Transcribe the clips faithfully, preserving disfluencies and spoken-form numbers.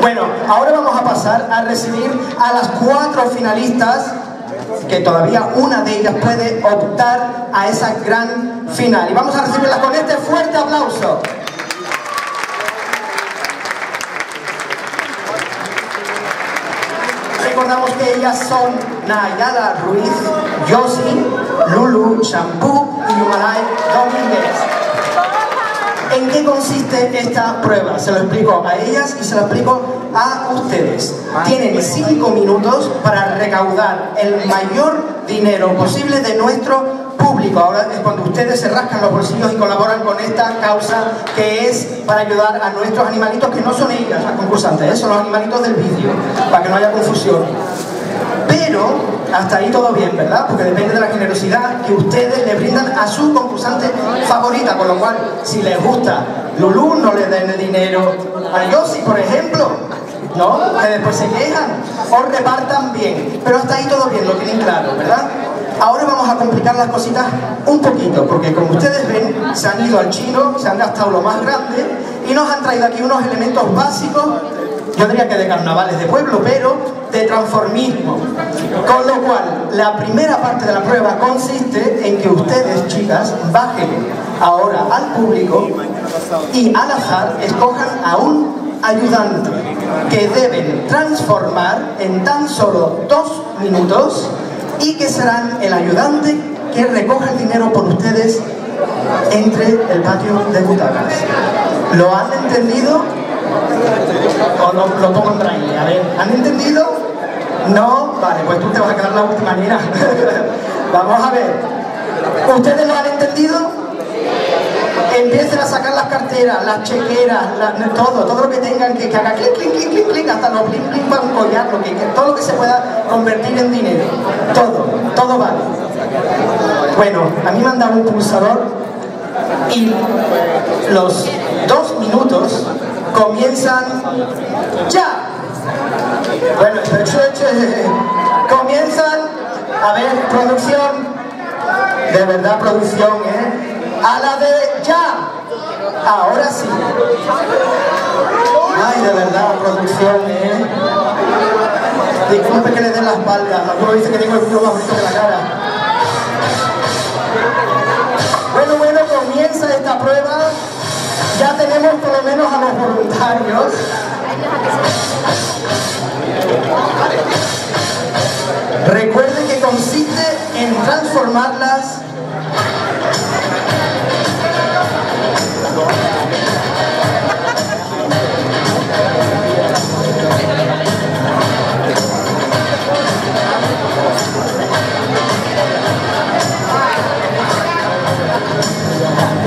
Bueno, ahora vamos a pasar a recibir a las cuatro finalistas, que todavía una de ellas puede optar a esa gran final. Y vamos a recibirlas con este fuerte aplauso. Recordamos que ellas son Nayara Ruiz, Yossi, Lulú Shampoo y Humalay Domínguez. ¿En qué consiste esta prueba? Se lo explico a ellas y se lo explico a ustedes. Tienen cinco minutos para recaudar el mayor dinero posible de nuestro público. Ahora es cuando ustedes se rascan los bolsillos y colaboran con esta causa, que es para ayudar a nuestros animalitos, que no son ellas las concursantes, ¿eh? Son los animalitos del vídeo, para que no haya confusión. Pero hasta ahí todo bien, ¿verdad? Porque depende de la generosidad que ustedes le brindan a su concursante favorita, con lo cual, si les gusta Lulú, no le den el dinero a Yossi, por ejemplo, ¿no? Que después se quejan, o repartan bien. Pero hasta ahí todo bien, lo tienen claro, ¿verdad? Ahora vamos a complicar las cositas un poquito, porque como ustedes ven, se han ido al chino, se han gastado lo más grande y nos han traído aquí unos elementos básicos, yo diría que de carnavales de pueblo, pero de transformismo. Con lo cual, la primera parte de la prueba consiste en que ustedes, chicas, bajen ahora al público y al azar escojan a un ayudante que deben transformar en tan solo dos minutos y que serán el ayudante que recoja el dinero por ustedes entre el patio de butacas. ¿Lo han entendido? O lo, lo pongo en braille, a ver, ¿han entendido? No, vale, pues tú te vas a quedar la última nena. Vamos a ver, ¿ustedes lo han entendido? Empiecen a sacar las carteras, las chequeras, la, todo, todo lo que tengan, que, que haga clic, clic, clic, clic, clic, hasta los clic, clic para un collar, lo que, que, todo lo que se pueda convertir en dinero. Todo, todo vale. Bueno, a mí me han dado un pulsador y los dos minutos comienzan ya. Bueno, comienzan, a ver, producción, de verdad producción, ¿eh? A la de ya. Ahora sí. Ay, de verdad, producción, ¿eh? Disculpe que le den la espalda. Alguno dice que tengo el culo más bonito que la cara. Bueno, bueno, comienza esta prueba. Ya tenemos por lo menos a los voluntarios. Recuerden que consiste en transformarlas.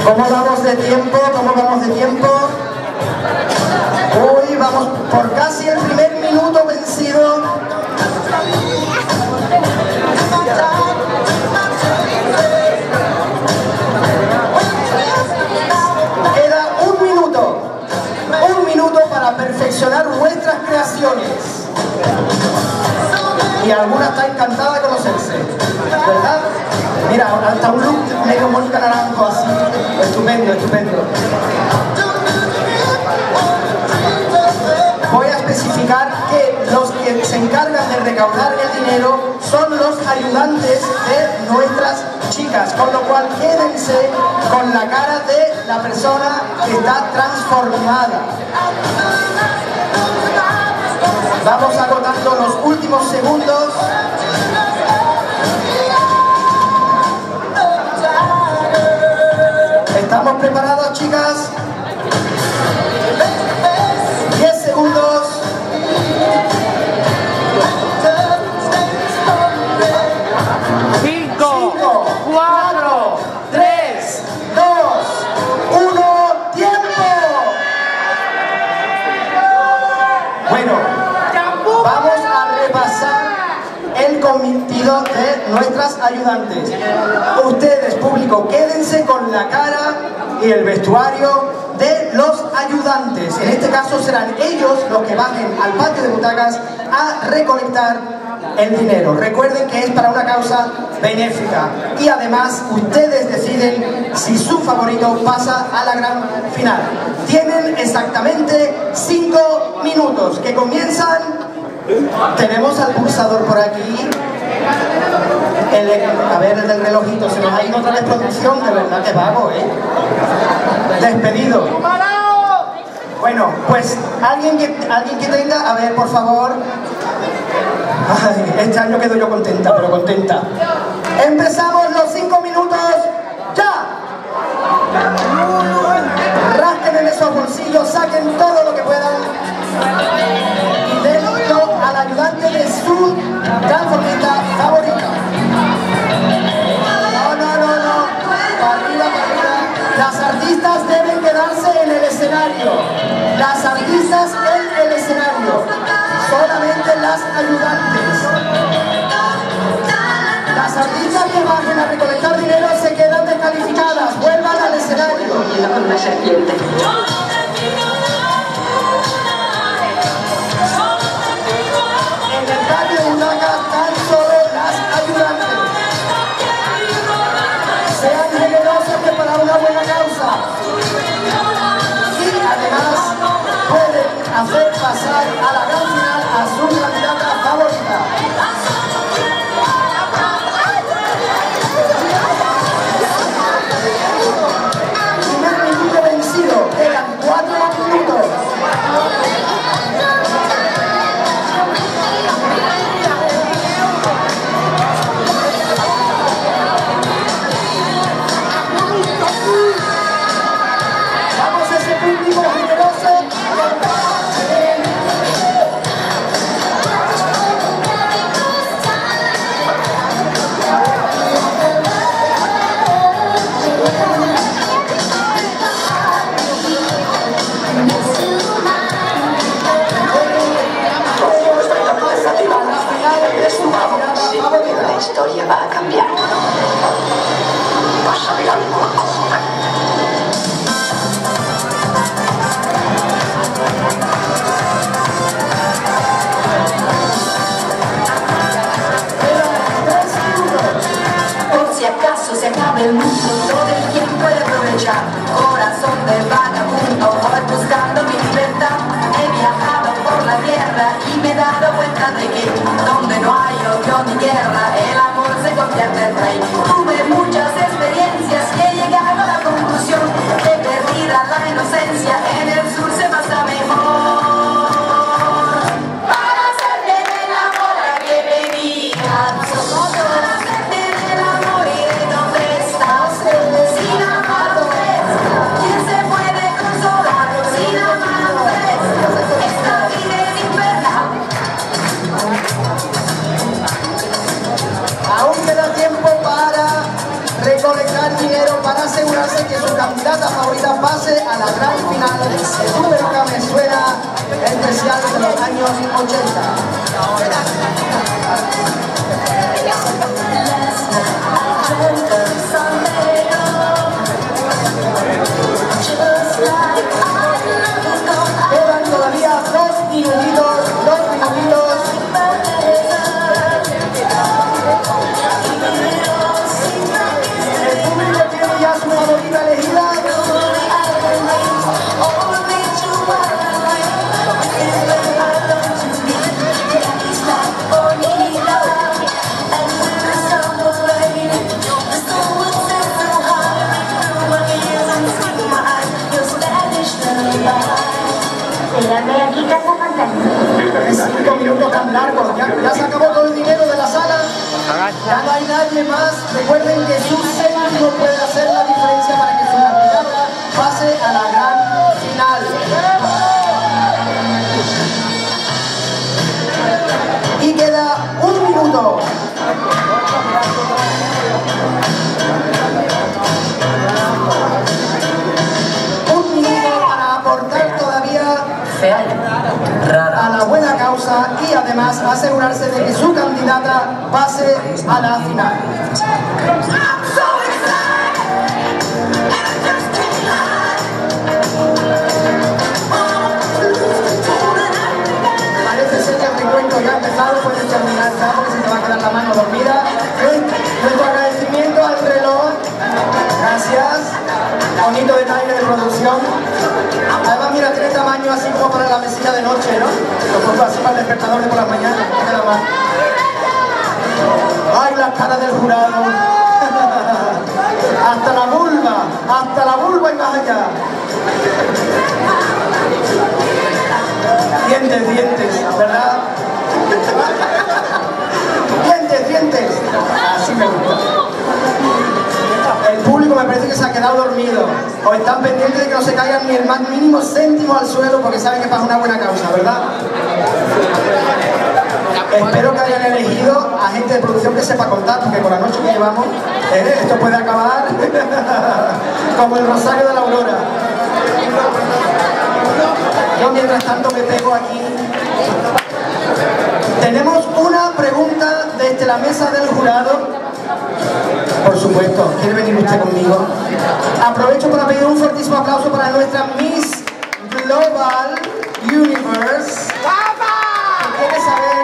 ¿Cómo vamos de tiempo? ¿Cómo vamos de tiempo? Uy, vamos por casi el primer minuto vencido. Queda un minuto. Un minuto para perfeccionar vuestras creaciones. Y alguna está encantada de conocerse, ¿verdad? Mira, hasta un look medio Mónica Naranjo así. Estupendo, estupendo. Voy a especificar que los que se encargan de recaudar el dinero son los ayudantes de nuestras chicas, con lo cual quédense con la cara de la persona que está transformada. Vamos agotando los últimos segundos. ¿Estamos preparados, chicas? diez segundos. cinco, cuatro, tres, dos, uno, ¡tiempo! Bueno, vamos a repasar el cometido de nuestras ayudantes. Ustedes, público, quédense con la cara y el vestuario de los ayudantes. En este caso serán ellos los que bajen al patio de butacas a recolectar el dinero. Recuerden que es para una causa benéfica y además ustedes deciden si su favorito pasa a la gran final. Tienen exactamente cinco minutos que comienzan. Tenemos al pulsador por aquí. El, a ver, el del relojito. Se nos ha ido otra vez producción. De verdad que vago, ¿eh? Despedido. Bueno, pues alguien que, alguien que tenga, a ver, por favor. Ay, este año quedo yo contenta, pero contenta. Empezamos los cinco minutos. ¡Ya! Rasquen en esos bolsillos, saquen todo lo que puedan. Y denlo al ayudante de su transformista favorita. No, no, no, no. Partida, partida. Las artistas deben quedarse en el escenario. Las artistas en el escenario. Solamente las ayudantes. Las artistas que bajen a recolectar dinero se quedan descalificadas. Vuelvan al escenario. Y la palma serpiente. En el cambio de butacas tan solo las ayudantes. Sean generosos que para una buena causa. Y además pueden hacer pasar a la causa a su candidata favorita. Primer minuto vencido, eran cuatro minutos. Vamos a ese público generoso. La historia va a cambiar. Vas a ver algo acojonante. Por si acaso se acaba el mundo, todo el tiempo he de aprovechar. Corazón de vagabundo, voy buscando mi libertad. He viajado por la tierra y me he dado cuenta de que donde no hay odio ni guerra, el amor se convierte en rey. Tuve muchas experiencias que he llegado a la conclusión que perdida la inocencia en el sur se pasa mejor. Para ser bien el amor a que venía, somos todas del amor y de dónde estás. Sin amado es, ¿quién se puede consolar? Sin amado es, esta vida es infernal. Aún queda tiempo para recolectar dinero para asegurarse que su candidata favorita pase a la gran final de Tu Peluca Me Suena, especial de los años ochenta. Quedan todavía dos minutitos, dos minutitos. Cinco minutos tan largos, ya, ya se acabó todo el dinero de la sala, ya no hay nadie más. Recuerden que su céntimo puede hacer la diferencia para que su candidata pase a la gran final. Y queda un minuto. Un minuto para aportar todavía a la buena causa y además asegurarse de que su candidata pase a la final. Parece ser que el recuento ya ha empezado, puedes terminar ya porque se te va a quedar la mano dormida. Nuestro agradecimiento al reloj. Gracias. Lo pongo así para el despertador de por las mañanas, nada más. ¡Ay, las caras del jurado! ¡Hasta la vulva! ¡Hasta la vulva y más allá! Dientes, dientes, ¿verdad? Dientes, dientes. Así me gusta. El público me parece que se ha quedado dormido. O están pendientes de que no se caigan ni el más mínimo céntimo al suelo porque saben que es para una buena causa, ¿verdad? Espero que hayan elegido a gente de producción que sepa contar, porque con la noche que llevamos, eh, esto puede acabar como el rosario de la aurora. Yo mientras tanto me pego aquí. Tenemos una pregunta desde la mesa del jurado. Por supuesto, ¿quiere venir usted conmigo? Aprovecho para pedir un fortísimo aplauso para nuestra Miss Global Universe. ¡Papá! ¿Quiere saber?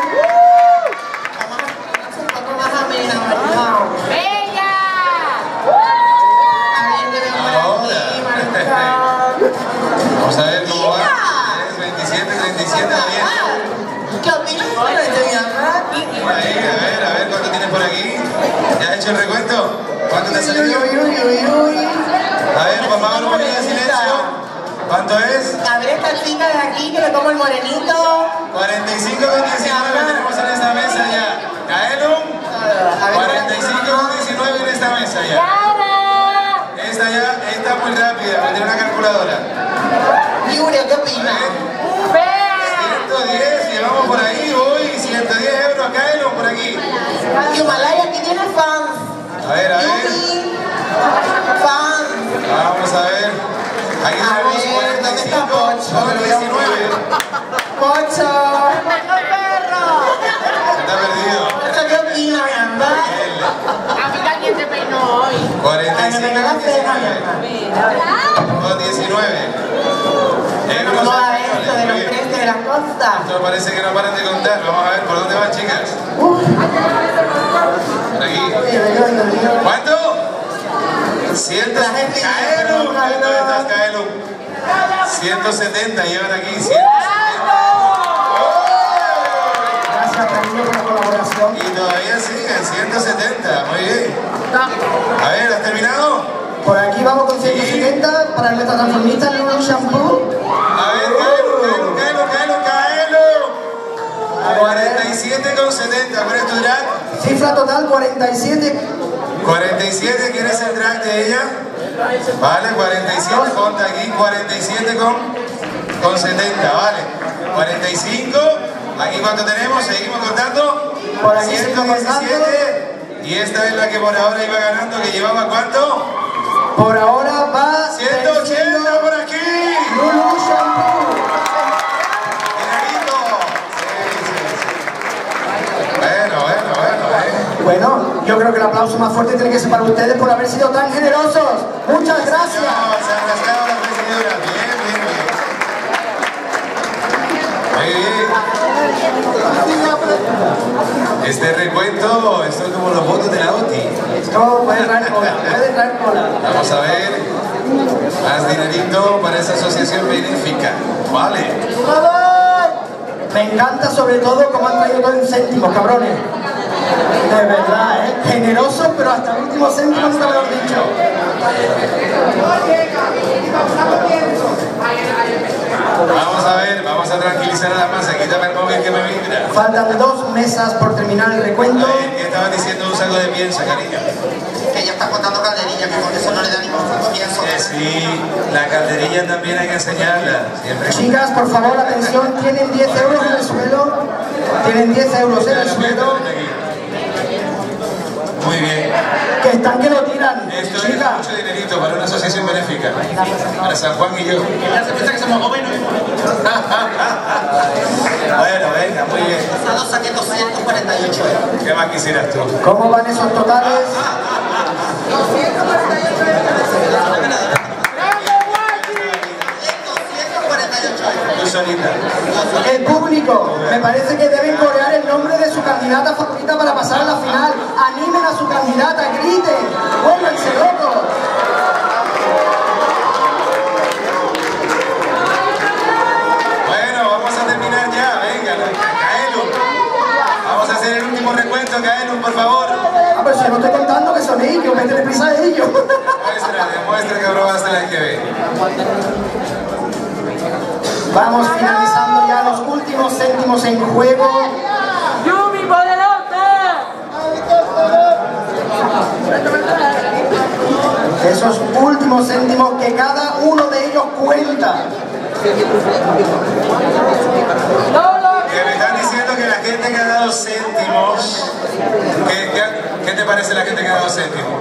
¡Bella! Vamos a ver cómo va. veintisiete, treinta y siete, bien. ¿Qué opinas sobre este diagrama? Ahí, a ver, a ver cuánto tienes por aquí. ¿Ya has hecho el recuento? ¿Cuánto te salió? A ver, por favor, ponle en silencio. ¿Cuánto es? A ver esta chica de aquí que le tomo el morenito. cuarenta y cinco con diecinueve tenemos en esta mesa ya. Kaelum, cuarenta y cinco con diecinueve en esta mesa ya. Esta ya está muy rápida, tiene una calculadora. Yuria, ¿qué opinas? ciento diez, llevamos por ahí hoy, ciento diez euros a Kaelum por aquí. Himalaya aquí tiene fans. A ver, a ver. Fans. Vamos a ver. Aquí tenemos cuarenta y cinco con diecinueve. Pocho. ¡Está perro! Está perdido. ¿Esto qué opina, verdad? A mí alguien se peinó hoy. cuarenta y cinco con diecinueve. No va a esto de los precios de las costas. Esto parece que no paran de contar. Vamos a ver por dónde van, chicas. Aquí. ¿Cuánto? ciento setenta. Caelo, ¿dónde estás, Caelo? ciento setenta llevan aquí. ciento setenta. ¡Oh! Gracias, cariño, por la colaboración. Y todavía siguen, ciento setenta. Muy bien. A ver, ¿has terminado? Por aquí vamos con ciento setenta sí. Para nuestra transformista Lulú Shampoo. A ver, Caelo, Caelo, Caelo, Caelo. cuarenta y siete con setenta. ¿Cuál es tu drag? Cifra total, cuarenta y siete. cuarenta y siete, ¿quién es el drag de ella? Vale, cuarenta y siete, ponte aquí, cuarenta y siete con setenta, vale. cuarenta y cinco, aquí cuánto tenemos, seguimos contando. ciento diecisiete, y esta es la que por ahora iba ganando, que llevaba cuánto? Por ahora va... ciento ochenta por aquí. Lulú Shampoo. Bueno, bueno, bueno, eh. Bueno. Yo creo que el aplauso más fuerte tiene que ser para ustedes por haber sido tan generosos. Muchas gracias. Bien, bien, bien. Este recuento, esto es como los votos de la OTI. No, puede traer cola, puede traer cola. Vamos a ver. Más dinerito para esa asociación benéfica. Vale. Me encanta sobre todo cómo han traído todo en céntimos, cabrones. De verdad, ¿eh? Generosos, pero hasta el último céntimo no te lo he dicho. Vamos a ver, vamos a tranquilizar a la masa. Quítame el móvil que me vibra. Faltan dos mesas por terminar el recuento. A ver, ¿qué estabas diciendo? Un saco de pienso, cariño. Que ya está contando calderilla, que con eso no le da ningún saco de pienso. Eh, sí, la calderilla también hay que enseñarla. Siempre. Chicas, por favor, atención. Tienen diez euros en el suelo. Tienen diez euros en el suelo. Muy bien. Que están que lo tiran. Esto es mucho dinerito para una asociación benéfica. Para San Juan y yo. Ya se piensa que somos jóvenes. Bueno, venga, muy bien. Pasado saqué doscientos cuarenta y ocho euros. ¿Qué más quisieras tú? ¿Cómo van esos totales? doscientos cuarenta y ocho euros. El público, me parece que deben corear el nombre de su candidata favorita para pasar a la final. Animen a su candidata, griten, vuélvanse locos. Bueno, vamos a terminar ya. contando, Kaelum, por favor. Ah, pero si yo no estoy contando que son ellos, métele prisa a ellos. Muestra, demuestra que probaste la L G B. Vamos finalizando ya los últimos céntimos en juego. ¡Yumi, por delante! Esos últimos céntimos que cada uno de ellos cuenta. Que me están diciendo que la gente que ha dado céntimos. ¿Qué, qué, qué te parece la gente que ha dado céntimos?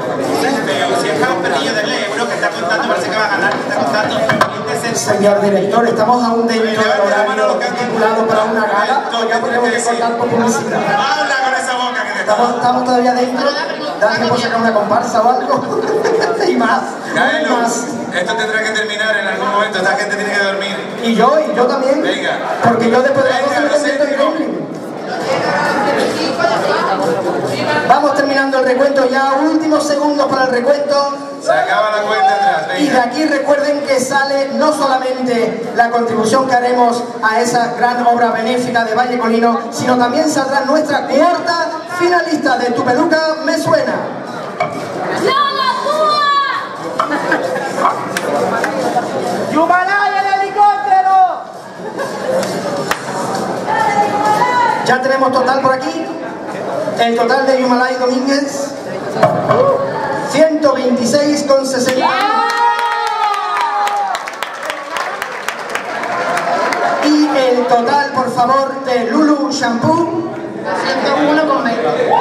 Pero si es cada un perrillo del Ebro que está contando, parece que va a ganar, que está contando veinte céntimos. Señor director, estamos a un delito articulado para una gala. Ya tenemos que cortar por publicidad. Habla con esa boca que te está. Estamos, estamos todavía dentro. Dale, ¿puedo sacar una comparsa o algo? Y más. Caelo, más. Esto tendrá que terminar en algún momento. Esta gente tiene que dormir. Y yo, y yo también. Venga. Porque yo después de la cosa me siento increíble. Vamos terminando el recuento ya. Últimos segundos para el recuento. Se acaba la cuenta atrás. Venga. Y de aquí recuerden que sale no solamente la contribución que haremos a esa gran obra benéfica de Valle Colino, sino también saldrá nuestra cuarta finalista de Tu Peluca Me Suena. ¡Lola, Yumanaya, el helicóptero! Ya tenemos total por aquí. El total de Yumalay Domínguez, ciento veintiséis con sesenta. Yeah. Y el total, por favor, de Lulú Shampoo, doscientos uno con veinte.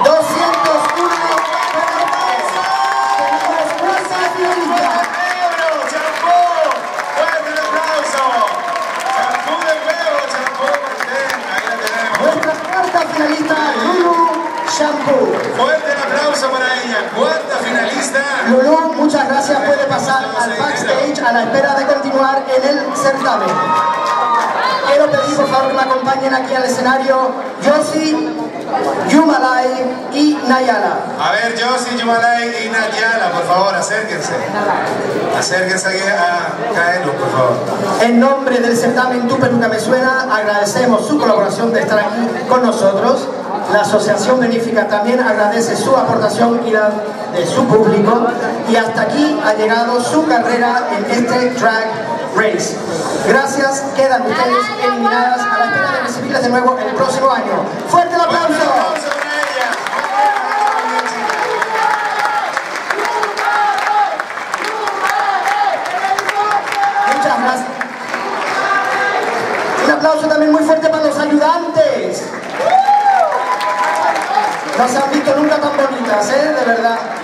Shampoo. Fuerte el aplauso para ella, cuarta finalista. Lulú, muchas gracias, puede pasar al backstage a la espera de continuar en el certamen. Quiero pedir por favor que me acompañen aquí al escenario Yossi, Yumalay y Nayala. A ver, Yossi, Yumalay y Nayala, por favor, acérquense. Acérquense aquí a Kaelum, por favor. En nombre del certamen Tu Peluca Me Suena, agradecemos su colaboración de estar aquí con nosotros. La Asociación Benéfica también agradece su aportación y la de su público. Y hasta aquí ha llegado su carrera en este Drag Race. Gracias, quedan ustedes eliminadas a la espera de recibirlas de nuevo el próximo año. ¡Fuerte el aplauso! Muchas gracias. Un aplauso también muy fuerte para los ayudantes. No se han visto nunca tan bonitas, ¿eh? De verdad.